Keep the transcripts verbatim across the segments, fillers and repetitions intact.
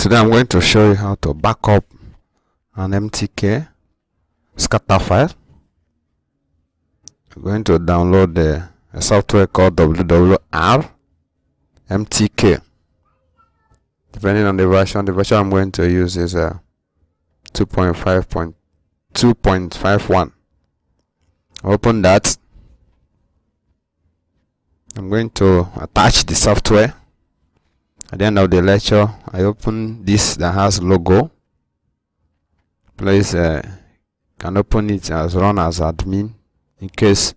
Today I'm going to show you how to back up an M T K scatter file. I'm going to download a, a software called W W R M T K. Depending on the version, the version I'm going to use is uh, two point five point two point five one. Open that. I'm going to attach the software. At the end of the lecture, I open this that has logo. Please uh, can open it as run as admin in case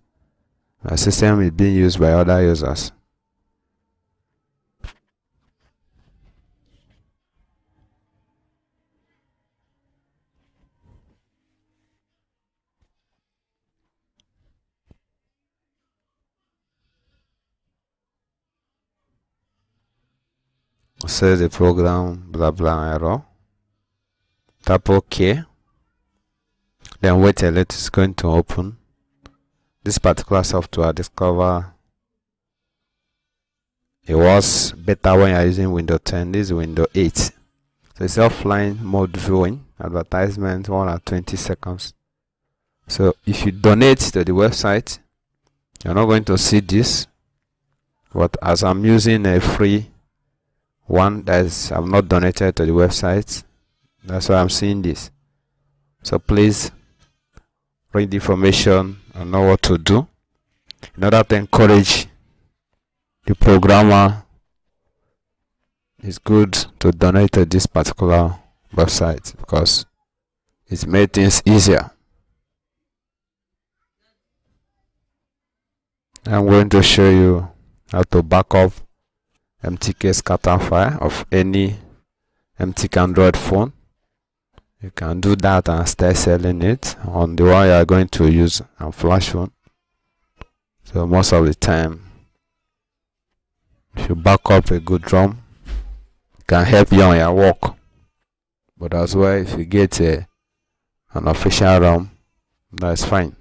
the system is being used by other users. Says the program blah blah error. Tap OK. Then wait a little, it's going to open this particular software. Discover it was better when you are using Windows ten. This is Windows eight. So it's offline mode viewing, advertisement one at twenty seconds. So if you donate to the website, you're not going to see this. But as I'm using a free one that is, I've not donated to the website, that's why I'm seeing this. So please read the information and know what to do in order to encourage the programmer. It's good to donate to this particular website because it's made things easier. I'm going to show you how to back up M T K scatter file of any M T K Android phone. You can do that and start selling it on the one you are going to use and flash phone. So most of the time, if you back up a good ROM, it can help you on your work. But as well, if you get a, an official ROM, that's fine.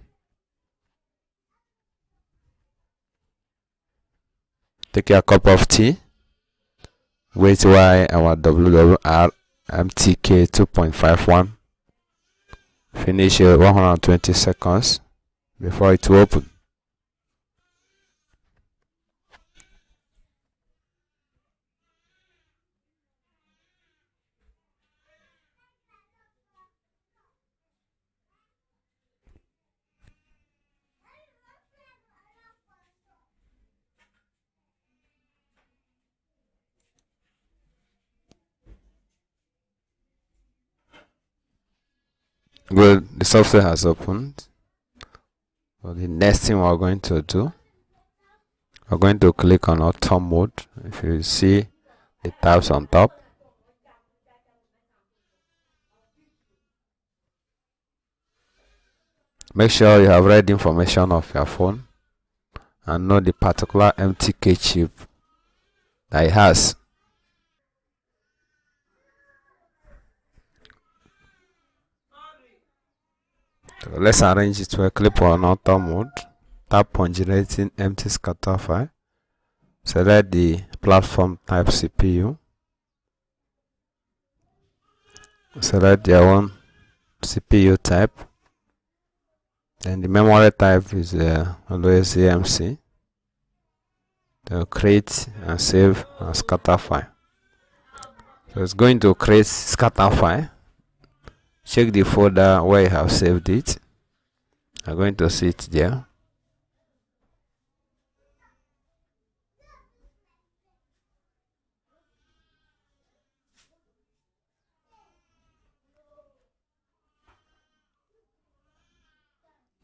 Take your cup of tea. Wait while our W W R M T K two point five one finish uh, one hundred twenty seconds before it will open. Well, the software has opened. So the next thing we're going to do, we're going to click on Auto Mode. If you see the tabs on top, make sure you have read the information of your phone and know the particular M T K chip that it has. So let's arrange it to a clip on auto mode. Tap on generating empty scatter file. Select the platform type C P U. Select your own C P U type. And the memory type is uh, always E M C. So create and save a scatter file. So it's going to create scatter file. Check the folder where you have saved it. I'm going to see it there.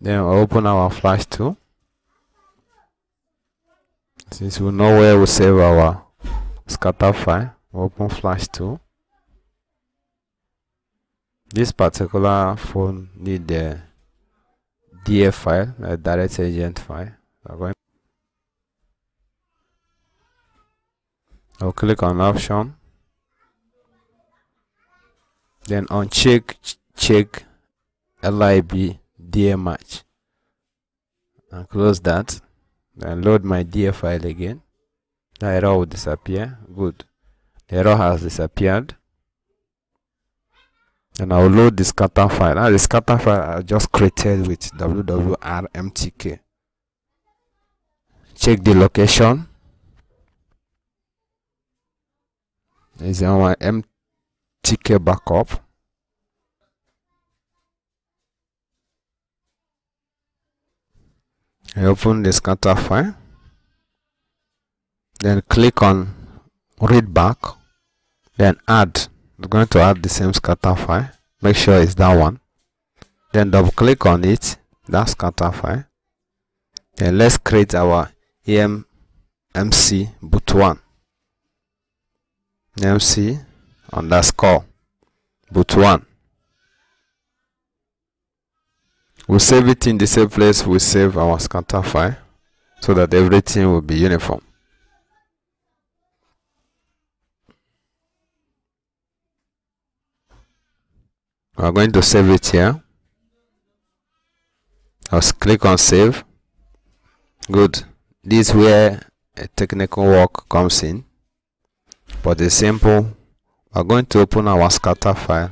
Then we'll open our flash tool. Since we know where we save our scatter file, we'll open flash tool. This particular phone need the D A file, a direct agent file. I'll click on option, then uncheck check lib D A match and close that. Then load my D A file again. The error will disappear. Good, the error has disappeared. and I'll load the scatter file. Now the scatter file I just created with W W R M T K. Check the location. Is on my M T K backup. I open the scatter file, then click on read back, then add. I'm going to add the same scatter file. Make sure it's that one. Then double click on it, that scatter file. Then let's create our E M M C boot one. E M C underscore boot one. We'll save it in the same place we save our scatter file so that everything will be uniform. We are going to save it here. I'll click on save. Good. This is where a technical work comes in. For the simple, we are going to open our scatter file.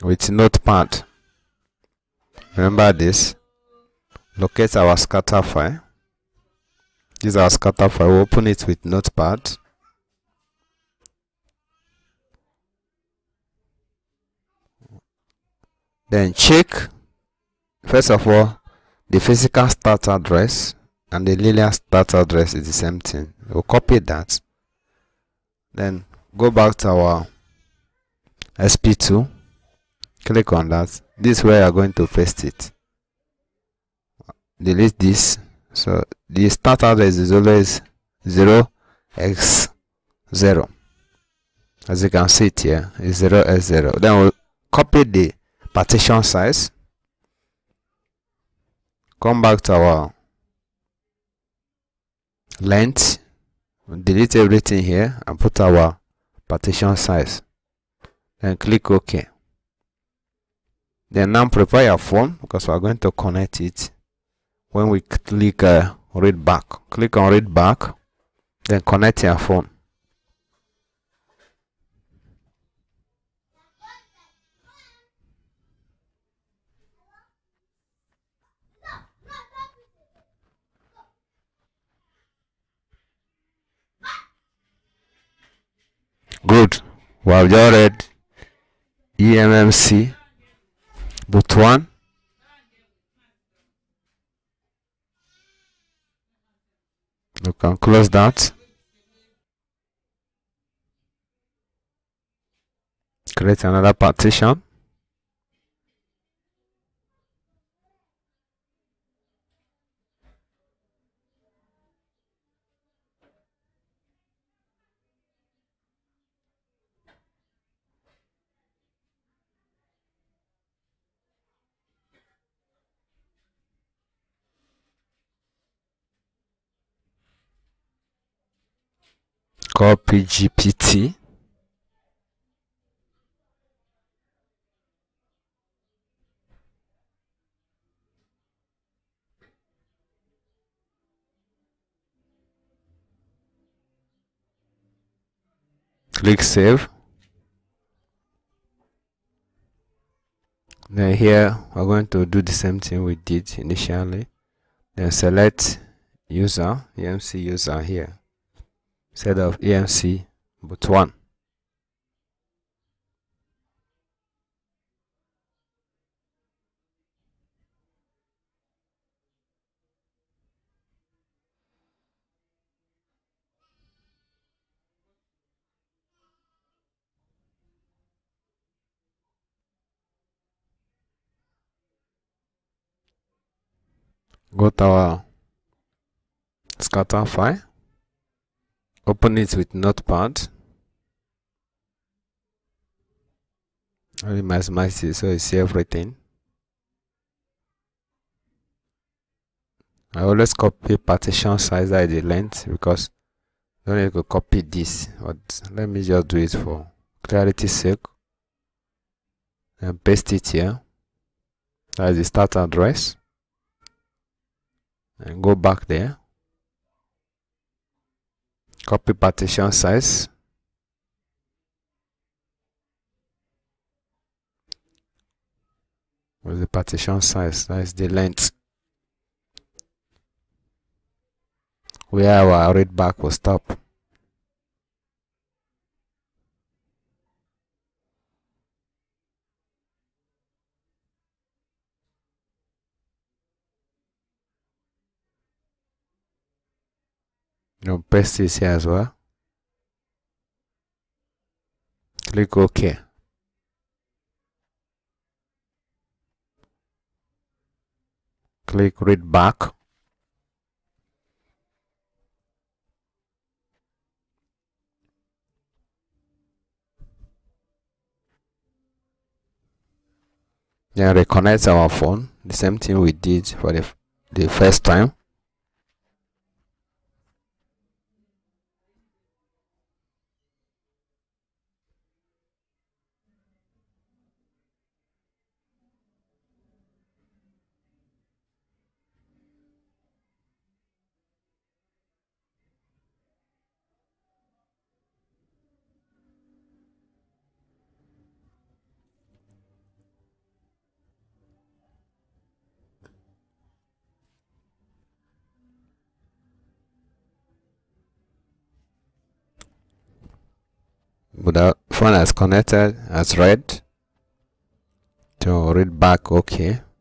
With Notepad, remember this. Locate our scatter file. This is our scatter file. We'll open it with Notepad. Then check first of all the physical start address and the linear start address is the same thing. We'll copy that. Then go back to our S P two. Click on that. This is where you are going to paste it. Delete this. So the start address is always zero x zero. As you can see it here, it's zero x zero. Then we'll copy the partition size. Come back to our length. We'll delete everything here and put our partition size. Then click OK. Then now prepare your phone because we are going to connect it. When we click uh, read back, click on read back, then connect your phone. Good. We have just read E M M C. Boot one. You can close that. Create another partition. Call P G P T. Click save. Then here we're going to do the same thing we did initially. Then select user, E M C user here. Instead of E M C boot one. Go to our scatter file. Open it with Notepad. I maximize it so you see everything. I always copy partition size at the length because I don't need to copy this, but let me just do it for clarity's sake. And paste it here. That is the start address. And go back there. Copy partition size. With the partition size, that is the length where our read back will stop. You know, paste this here as well. Click OK. Click read back. Then reconnect our phone. The same thing we did for the, the first time. But the phone has connected as read to read back. Okay.